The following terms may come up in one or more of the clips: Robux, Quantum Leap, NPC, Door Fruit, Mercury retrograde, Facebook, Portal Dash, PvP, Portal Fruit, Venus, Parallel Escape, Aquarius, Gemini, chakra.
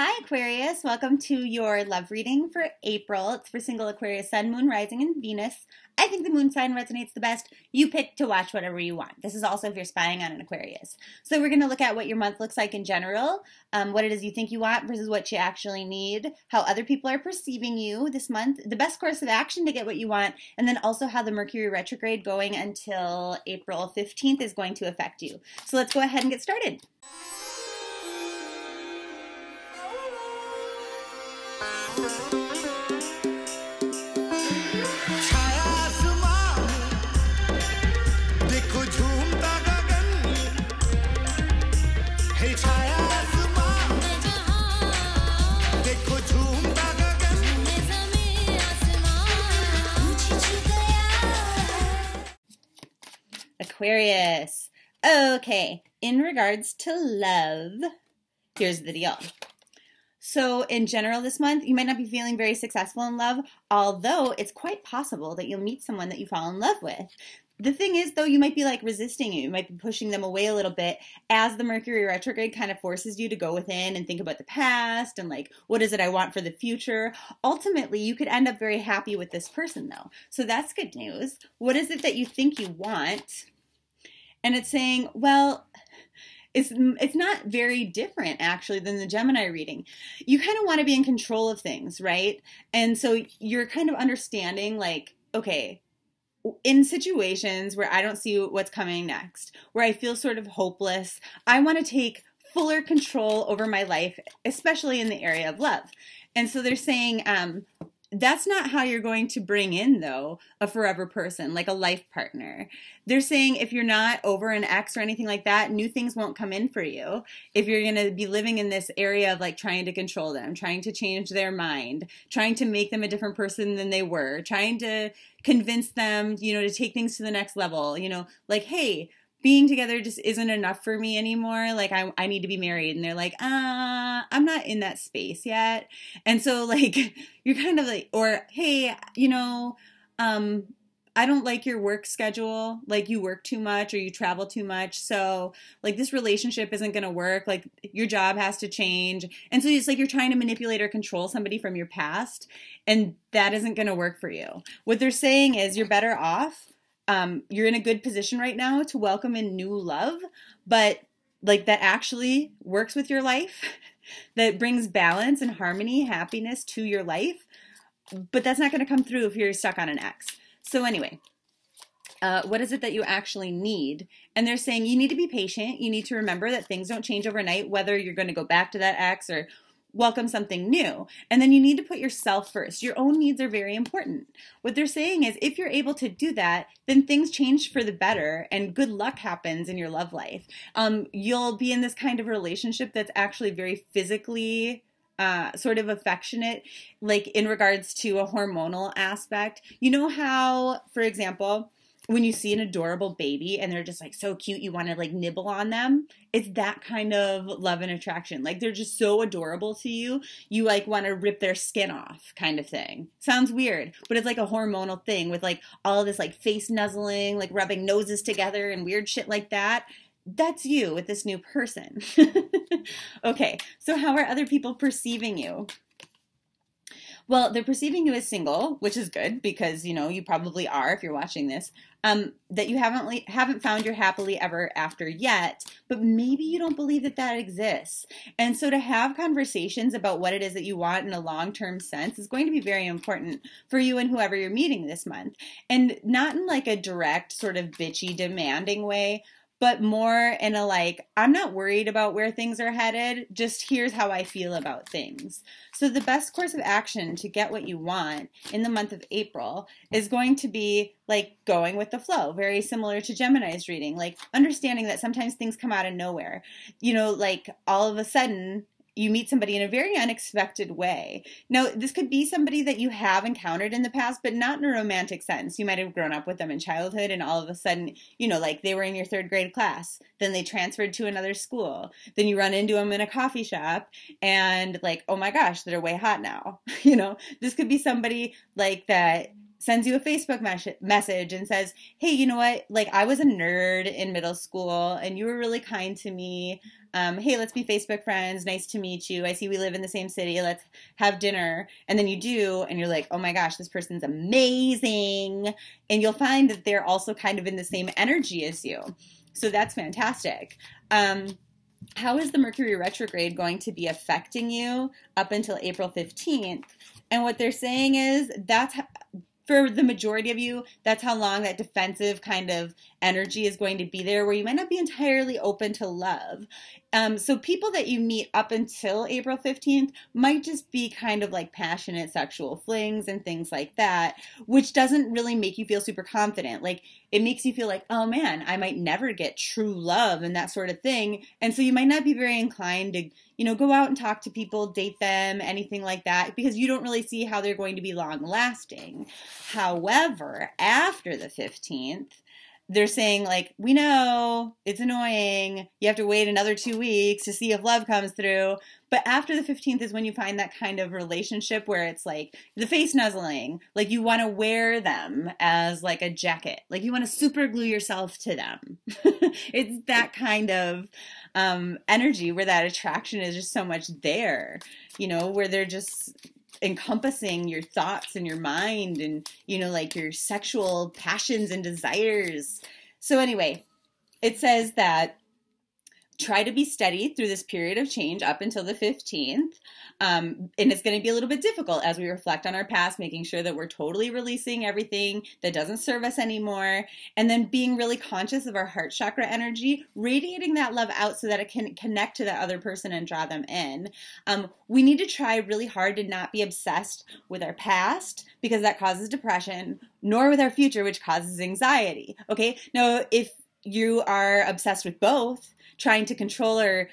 Hi Aquarius, welcome to your love reading for April. It's for single Aquarius, Sun, Moon, Rising, and Venus. I think the Moon sign resonates the best. You pick to watch whatever you want. This is also if you're spying on an Aquarius. So we're going to look at what your month looks like in general, what it is you think you want versus what you actually need, how other people are perceiving you this month, the best course of action to get what you want, and then also how the Mercury retrograde going until April 15th is going to affect you. So let's go ahead and get started. Aquarius. Okay, in regards to love, here's the deal. So in general this month, you might not be feeling very successful in love, although it's quite possible that you'll meet someone that you fall in love with. The thing is, though, you might be like resisting it. You might be pushing them away a little bit as the Mercury retrograde kind of forces you to go within and think about the past and like, what is it I want for the future? Ultimately, you could end up very happy with this person, though. So that's good news. What is it that you think you want? And it's saying, well, it's not very different, actually, than the Gemini reading. You kind of want to be in control of things, right? And so you're kind of understanding, like, okay, in situations where I don't see what's coming next, where I feel sort of hopeless, I want to take fuller control over my life, especially in the area of love. And so they're saying, that's not how you're going to bring in, though, a forever person, like a life partner. They're saying if you're not over an ex or anything like that, new things won't come in for you. If you're going to be living in this area of like trying to control them, trying to change their mind, trying to make them a different person than they were, trying to convince them, you know, to take things to the next level, you know, like, hey, being together just isn't enough for me anymore. Like, I need to be married. And they're like, I'm not in that space yet. And so, like, you're kind of like, or, hey, you know, I don't like your work schedule. Like, you work too much or you travel too much. So, like, this relationship isn't going to work. Like, your job has to change. And so it's like you're trying to manipulate or control somebody from your past. And that isn't going to work for you. What they're saying is you're better off. You're in a good position right now to welcome in new love, but like that actually works with your life, that brings balance and harmony, happiness to your life, but that's not going to come through if you're stuck on an ex. So anyway, what is it that you actually need? And they're saying you need to be patient. You need to remember that things don't change overnight, whether you're going to go back to that ex or welcome something new. And then you need to put yourself first. Your own needs are very important. What they're saying is if you're able to do that, then things change for the better and good luck happens in your love life. You'll be in this kind of relationship that's actually very physically sort of affectionate, like in regards to a hormonal aspect. You know how, for example, when you see an adorable baby and they're just like so cute, you want to like nibble on them. It's that kind of love and attraction. Like they're just so adorable to you. You like want to rip their skin off kind of thing. Sounds weird, but it's like a hormonal thing with like all this like face nuzzling, like rubbing noses together and weird shit like that. That's you with this new person. Okay, so how are other people perceiving you? Well, they're perceiving you as single, which is good because, you know, you probably are if you're watching this, that you haven't found your happily ever after yet, but maybe you don't believe that that exists. And so to have conversations about what it is that you want in a long-term sense is going to be very important for you and whoever you're meeting this month. And not in like a direct sort of bitchy, demanding way, but more in a like, I'm not worried about where things are headed, just here's how I feel about things. So the best course of action to get what you want in the month of April is going to be like going with the flow, very similar to Gemini's reading, like understanding that sometimes things come out of nowhere. You know, like all of a sudden, you meet somebody in a very unexpected way. Now, this could be somebody that you have encountered in the past, but not in a romantic sense. You might have grown up with them in childhood and all of a sudden, you know, like they were in your 3rd grade class, then they transferred to another school, then you run into them in a coffee shop and like, oh my gosh, they're way hot now. You know, this could be somebody like that sends you a Facebook message and says, hey, you know what? Like, I was a nerd in middle school and you were really kind to me. Hey, let's be Facebook friends. Nice to meet you. I see we live in the same city. Let's have dinner. And then you do, and you're like, oh my gosh, this person's amazing. And you'll find that they're also kind of in the same energy as you. So that's fantastic. How is the Mercury retrograde going to be affecting you up until April 15th? And what they're saying is that's how, for the majority of you, that's how long that defensive kind of energy is going to be there, where you might not be entirely open to love. So people that you meet up until April 15th might just be kind of like passionate sexual flings and things like that, which doesn't really make you feel super confident. Like, it makes you feel like, oh man, I might never get true love and that sort of thing. And so you might not be very inclined to, you know, go out and talk to people, date them, anything like that, because you don't really see how they're going to be long lasting. However, after the 15th, they're saying, like, we know it's annoying. You have to wait another 2 weeks to see if love comes through. But after the 15th is when you find that kind of relationship where it's like the face nuzzling, like you want to wear them as like a jacket, like you want to super glue yourself to them. It's that kind of energy where that attraction is just so much there, you know, where they're just encompassing your thoughts and your mind and, you know, like your sexual passions and desires. So anyway, it says that try to be steady through this period of change up until the 15th. And it's going to be a little bit difficult as we reflect on our past, making sure that we're totally releasing everything that doesn't serve us anymore. And then being really conscious of our heart chakra energy, radiating that love out so that it can connect to that other person and draw them in. We need to try really hard to not be obsessed with our past, because that causes depression, nor with our future, which causes anxiety. Okay. Now, if you are obsessed with both, trying to control or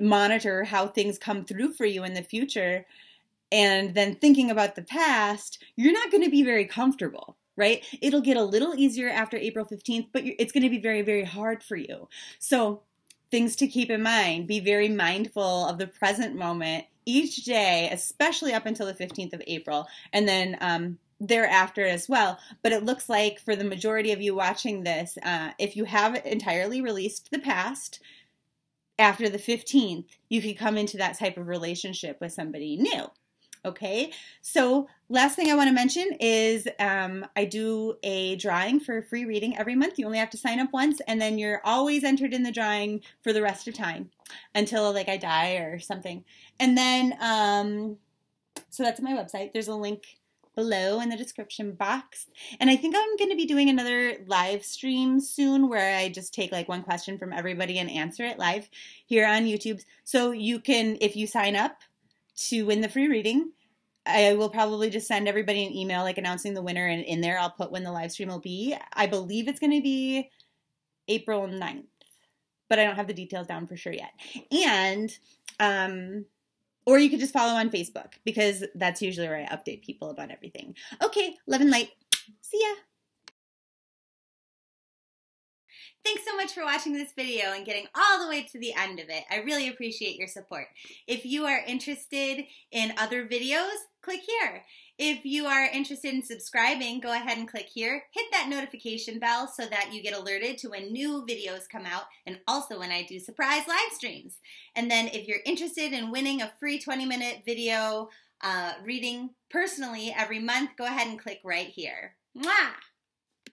monitor how things come through for you in the future, and then thinking about the past, you're not going to be very comfortable, right? It'll get a little easier after April 15th, but it's going to be very, very hard for you. So things to keep in mind, be very mindful of the present moment each day, especially up until the 15th of April, and then thereafter as well. But it looks like for the majority of you watching this, if you have entirely released the past, after the 15th, you could come into that type of relationship with somebody new. Okay, so last thing I want to mention is I do a drawing for a free reading every month. You only have to sign up once, and then you're always entered in the drawing for the rest of time until like I die or something. And then, so that's my website. There's a link below in the description box. And I think I'm going to be doing another live stream soon where I just take like one question from everybody and answer it live here on YouTube. So you can, if you sign up to win the free reading, I will probably just send everybody an email like announcing the winner, and in there I'll put when the live stream will be. I believe it's going to be April 9th, but I don't have the details down for sure yet. And, or you could just follow on Facebook, because that's usually where I update people about everything. Okay, love and light. See ya. Thanks so much for watching this video and getting all the way to the end of it. I really appreciate your support. If you are interested in other videos, click here. If you are interested in subscribing, go ahead and click here. Hit that notification bell so that you get alerted to when new videos come out, and also when I do surprise live streams. And then if you're interested in winning a free 20-minute video reading personally every month, go ahead and click right here. Mwah!